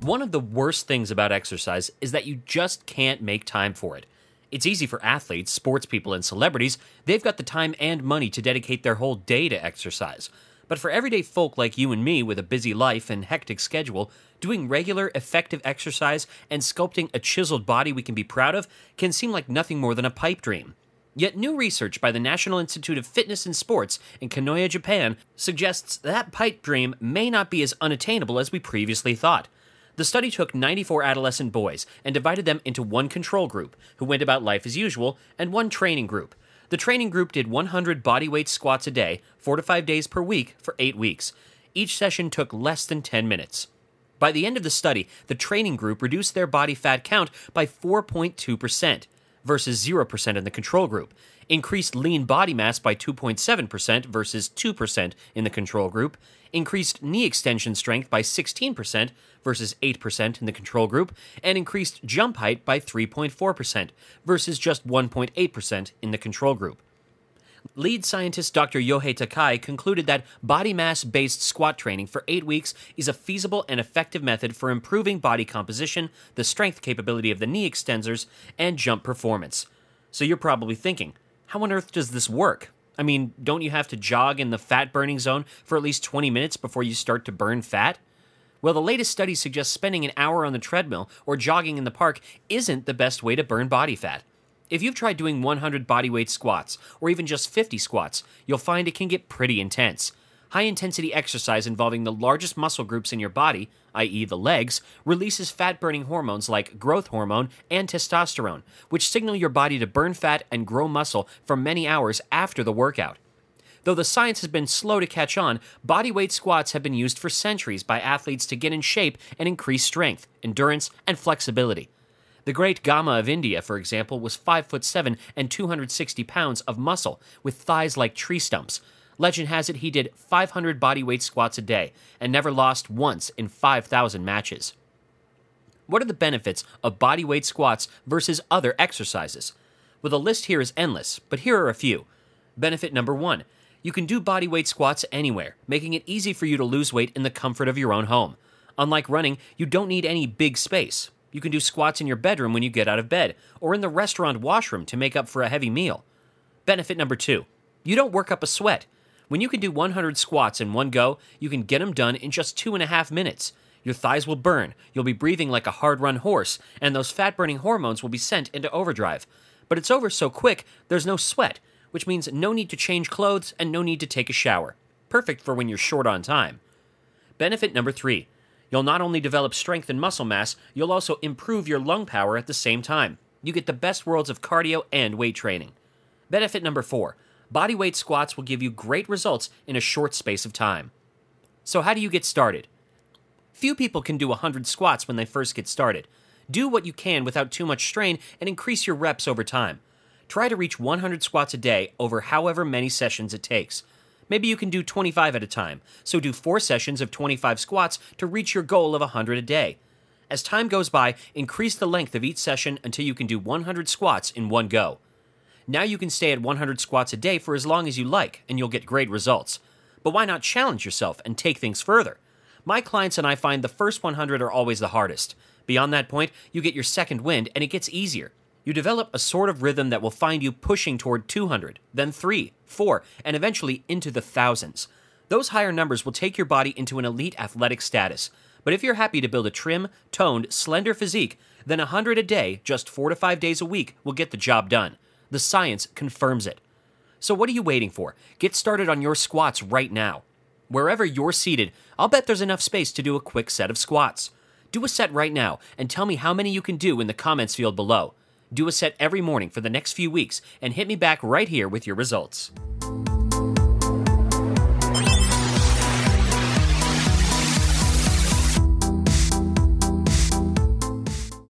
One of the worst things about exercise is that you just can't make time for it. It's easy for athletes, sports people, and celebrities. They've got the time and money to dedicate their whole day to exercise. But for everyday folk like you and me with a busy life and hectic schedule, doing regular, effective exercise and sculpting a chiseled body we can be proud of can seem like nothing more than a pipe dream. Yet new research by the National Institute of Fitness and Sports in Kanoya, Japan, suggests that pipe dream may not be as unattainable as we previously thought. The study took 94 adolescent boys and divided them into one control group, who went about life as usual, and one training group. The training group did 100 bodyweight squats a day, 4 to 5 days per week, for 8 weeks. Each session took less than 10 minutes. By the end of the study, the training group reduced their body fat count by 4.2%, versus 0% in the control group, increased lean body mass by 2.7% versus 2% in the control group, increased knee extension strength by 16% versus 8% in the control group, and increased jump height by 3.4% versus just 1.8% in the control group. Lead scientist Dr. Yohei Takai concluded that body mass-based squat training for 8 weeks is a feasible and effective method for improving body composition, the strength capability of the knee extensors, and jump performance. So you're probably thinking, how on earth does this work? I mean, don't you have to jog in the fat-burning zone for at least 20 minutes before you start to burn fat? Well, the latest study suggests spending an hour on the treadmill or jogging in the park isn't the best way to burn body fat. If you've tried doing 100 bodyweight squats, or even just 50 squats, you'll find it can get pretty intense. High-intensity exercise involving the largest muscle groups in your body, i.e. the legs, releases fat-burning hormones like growth hormone and testosterone, which signal your body to burn fat and grow muscle for many hours after the workout. Though the science has been slow to catch on, bodyweight squats have been used for centuries by athletes to get in shape and increase strength, endurance, and flexibility. The great Gama of India, for example, was 5'7" and 260 pounds of muscle, with thighs like tree stumps. Legend has it he did 500 bodyweight squats a day and never lost once in 5,000 matches. What are the benefits of bodyweight squats versus other exercises? Well, the list here is endless, but here are a few. Benefit number one, you can do bodyweight squats anywhere, making it easy for you to lose weight in the comfort of your own home. Unlike running, you don't need any big space. You can do squats in your bedroom when you get out of bed, or in the restaurant washroom to make up for a heavy meal. Benefit number two, you don't work up a sweat. When you can do 100 squats in one go, you can get them done in just 2.5 minutes. Your thighs will burn, you'll be breathing like a hard-run horse, and those fat-burning hormones will be sent into overdrive. But it's over so quick, there's no sweat, which means no need to change clothes and no need to take a shower. Perfect for when you're short on time. Benefit number three, you'll not only develop strength and muscle mass, you'll also improve your lung power at the same time. You get the best worlds of cardio and weight training. Benefit number four, bodyweight squats will give you great results in a short space of time. So how do you get started? Few people can do 100 squats when they first get started. Do what you can without too much strain and increase your reps over time. Try to reach 100 squats a day over however many sessions it takes. Maybe you can do 25 at a time, so do 4 sessions of 25 squats to reach your goal of 100 a day. As time goes by, increase the length of each session until you can do 100 squats in one go. Now you can stay at 100 squats a day for as long as you like, and you'll get great results. But why not challenge yourself and take things further? My clients and I find the first 100 are always the hardest. Beyond that point, you get your second wind, and it gets easier. You develop a sort of rhythm that will find you pushing toward 200, then 3, 4, and eventually into the thousands. Those higher numbers will take your body into an elite athletic status. But if you're happy to build a trim, toned, slender physique, then 100 a day, just 4 to 5 days a week, will get the job done. The science confirms it. So what are you waiting for? Get started on your squats right now. Wherever you're seated, I'll bet there's enough space to do a quick set of squats. Do a set right now and tell me how many you can do in the comments field below. Do a set every morning for the next few weeks and hit me back right here with your results.